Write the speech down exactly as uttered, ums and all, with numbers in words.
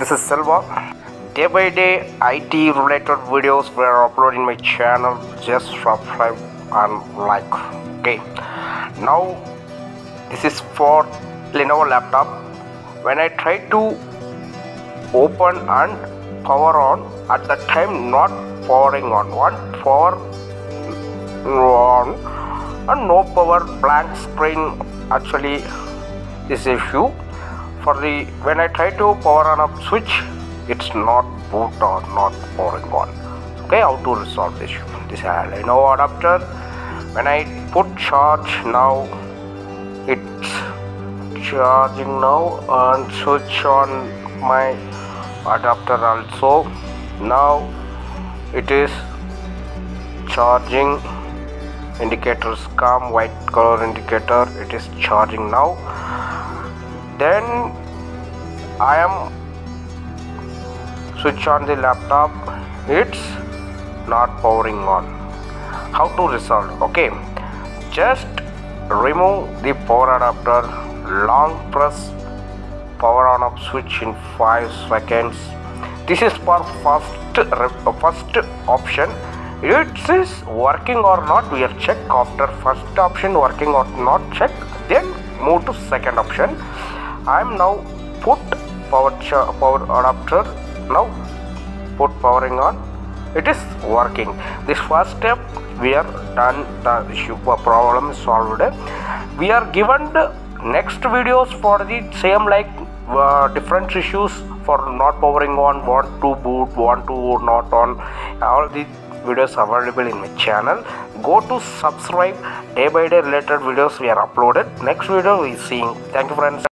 This is Selva. Day by day I T related videos were uploaded in my channel. Just subscribe and like. Okay, now this is for Lenovo laptop. When I try to open and power on, at the time not powering on, one power on and no power, blank screen. Actually this issue for the when I try to power on up switch, it's not boot or not powering on. Okay, how to resolve this issue? This Lenovo adapter, when I put charge, now it's charging now and switch on my adapter also. Now it is charging, indicators come, white color indicator, it is charging now. Then I am switch on the laptop, it's not powering on. How to resolve? Okay, just remove the power adapter, long press power on off switch in five seconds. This is for first first option. It is working or not, we will check after first option working or not, check, then move to second option. I am now put power power adapter, now put powering on, it is working. This first step we are done, the issue problem is solved. We are given the next videos for the same like uh, different issues for not powering on, want to boot, want to not on, all the videos available in my channel. Go to subscribe. Day by day related videos we are uploaded. Next video we seeing. Thank you friends.